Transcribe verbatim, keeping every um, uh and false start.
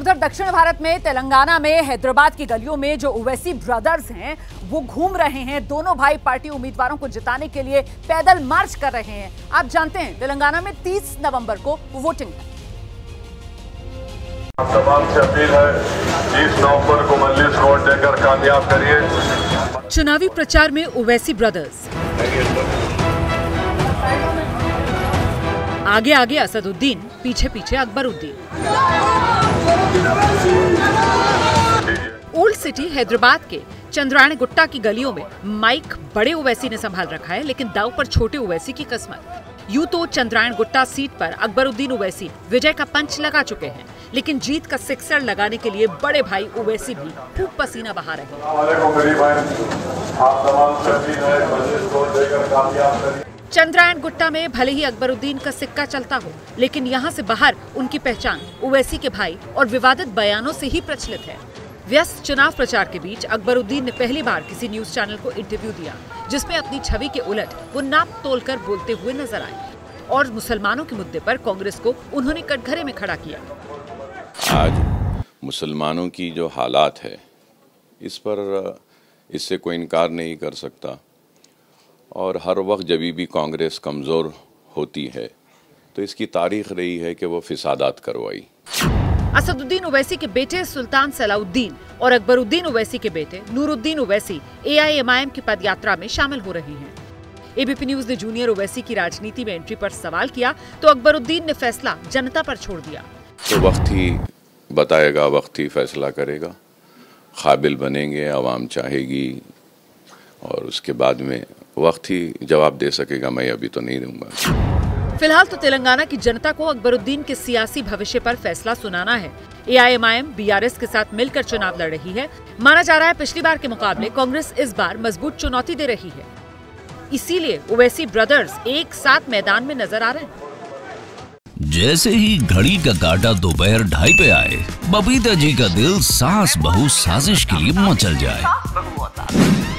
उधर दक्षिण भारत में तेलंगाना में हैदराबाद की गलियों में जो ओवैसी ब्रदर्स हैं वो घूम रहे हैं। दोनों भाई पार्टी उम्मीदवारों को जिताने के लिए पैदल मार्च कर रहे हैं। आप जानते हैं तेलंगाना में तीस नवंबर को वोटिंग है। तमाम से अपील है तीस नवंबर को मजलिस को वोट देकर कामयाब करिए। चुनावी प्रचार में ओवैसी ब्रदर्स, आगे आगे असदुद्दीन, पीछे पीछे अकबरुद्दीन। ओल्ड सिटी हैदराबाद के चंद्रायण गुट्टा की गलियों में माइक बड़े ओवैसी ने संभाल रखा है, लेकिन दाव पर छोटे ओवैसी की किस्मत। यूं तो चंद्रायण गुट्टा सीट पर अकबरुद्दीन ओवैसी विजय का पंच लगा चुके हैं, लेकिन जीत का सिक्सर लगाने के लिए बड़े भाई ओवैसी भी खूब पसीना बहा रहे। चंद्रायण गुट्टा में भले ही अकबरुद्दीन का सिक्का चलता हो, लेकिन यहां से बाहर उनकी पहचान ओवैसी के भाई और विवादित बयानों से ही प्रचलित है। व्यस्त चुनाव प्रचार के बीच अकबरुद्दीन ने पहली बार किसी न्यूज चैनल को इंटरव्यू दिया, जिसमें अपनी छवि के उलट वो नाप तोल कर बोलते हुए नजर आए और मुसलमानों के मुद्दे पर कांग्रेस को उन्होंने कटघरे में खड़ा किया। आज मुसलमानों की जो हालात है इस पर इससे कोई इनकार नहीं कर सकता, और हर वक्त जब भी कांग्रेस कमज़ोर होती है तो इसकी तारीख रही है कि वो फिसादात करवाई। असदुद्दीन ओवैसी के बेटे सुल्तान सलाउद्दीन और अकबरुद्दीन ओवैसी के बेटे Nooruddin Owaisi A I M I M की पदयात्रा में शामिल हो रहे हैं। एबीपी न्यूज ने जूनियर ओवैसी की राजनीति में एंट्री पर सवाल किया तो अकबरुद्दीन ने फैसला जनता पर छोड़ दिया। तो वक्त ही बताएगा, वक्त ही फैसला करेगा। काबिल बनेंगे, आवाम चाहेगी और उसके बाद में वक्त ही जवाब दे सकेगा। मैं अभी तो नहीं दूंगा। फिलहाल तो तेलंगाना की जनता को अकबरुद्दीन के सियासी भविष्य पर फैसला सुनाना है। A I M I M B R S के साथ मिलकर चुनाव लड़ रही है। माना जा रहा है पिछली बार के मुकाबले कांग्रेस इस बार मजबूत चुनौती दे रही है, इसीलिए ओवैसी ब्रदर्स एक साथ मैदान में नजर आ रहे हैं। जैसे ही घड़ी का काटा दोपहर ढाई पे आए, बबीता जी का दिल सास बहू साजिश के लिए मचल जाए।